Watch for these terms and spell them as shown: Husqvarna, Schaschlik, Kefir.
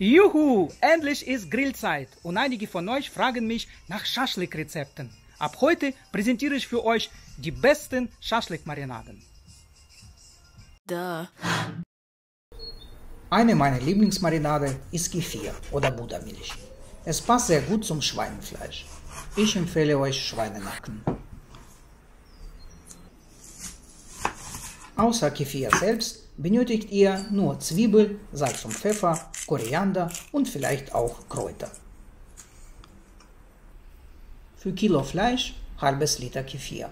Juhu, endlich ist Grillzeit und einige von euch fragen mich nach Schaschlik-Rezepten. Ab heute präsentiere ich für euch die besten Schaschlik-Marinaden. Eine meiner Lieblingsmarinade ist Kefir oder Buttermilch. Es passt sehr gut zum Schweinefleisch. Ich empfehle euch Schweinenacken. Außer Kefir selbst benötigt ihr nur Zwiebel, Salz und Pfeffer, Koriander und vielleicht auch Kräuter. Für Kilo Fleisch halbes Liter Kefir.